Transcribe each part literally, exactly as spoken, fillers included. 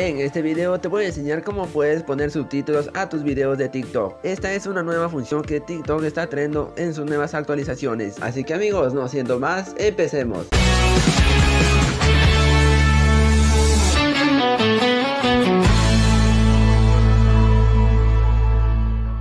En este video te voy a enseñar cómo puedes poner subtítulos a tus videos de TikTok. Esta es una nueva función que TikTok está trayendo en sus nuevas actualizaciones. Así que amigos, no siendo más, empecemos.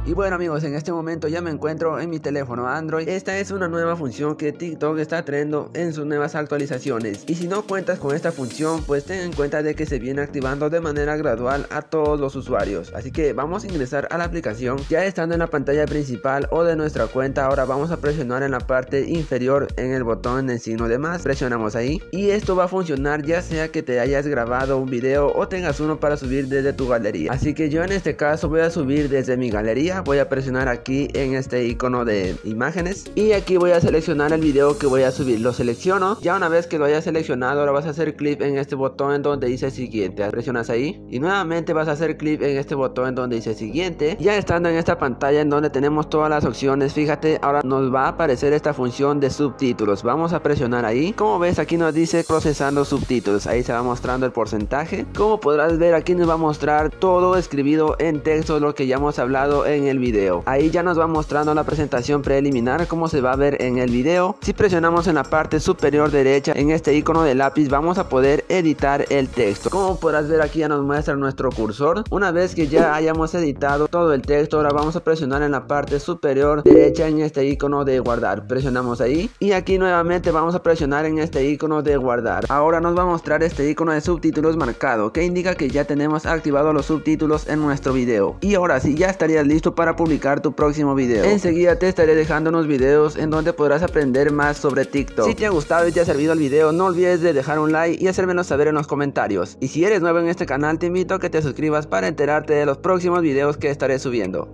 Y bueno amigos, en este momento ya me encuentro en mi teléfono Android. Esta es una nueva función que TikTok está trayendo en sus nuevas actualizaciones. Y si no cuentas con esta función, pues ten en cuenta de que se viene activando de manera gradual a todos los usuarios. Así que vamos a ingresar a la aplicación. Ya estando en la pantalla principal o de nuestra cuenta, ahora vamos a presionar en la parte inferior en el botón en el signo de más. Presionamos ahí y esto va a funcionar ya sea que te hayas grabado un video o tengas uno para subir desde tu galería. Así que yo en este caso voy a subir desde mi galería. Voy a presionar aquí en este icono de imágenes y aquí voy a seleccionar el video que voy a subir, lo selecciono. Ya una vez que lo hayas seleccionado, ahora vas a hacer clic en este botón en donde dice siguiente, presionas ahí y nuevamente vas a hacer clic en este botón en donde dice siguiente. Ya estando en esta pantalla en donde tenemos todas las opciones, fíjate, ahora nos va a aparecer esta función de subtítulos. Vamos a presionar ahí, como ves aquí nos dice procesando subtítulos, ahí se va mostrando el porcentaje. Como podrás ver, aquí nos va a mostrar todo escribido en texto, lo que ya hemos hablado en el video. Ahí ya nos va mostrando la presentación preliminar, cómo se va a ver en el video. Si presionamos en la parte superior derecha en este icono de lápiz, vamos a poder editar el texto. Como podrás ver, aquí ya nos muestra nuestro cursor. Una vez que ya hayamos editado todo el texto, ahora vamos a presionar en la parte superior derecha en este icono de guardar, presionamos ahí y aquí nuevamente vamos a presionar en este icono de guardar. Ahora nos va a mostrar este icono de subtítulos marcado, que indica que ya tenemos activados los subtítulos en nuestro video. Y ahora sí, ya estarías listo para para publicar tu próximo video. Enseguida te estaré dejando unos videos en donde podrás aprender más sobre TikTok. Si te ha gustado y te ha servido el video, no olvides de dejar un like y hacérmelo saber en los comentarios. Y si eres nuevo en este canal, te invito a que te suscribas para enterarte de los próximos videos que estaré subiendo.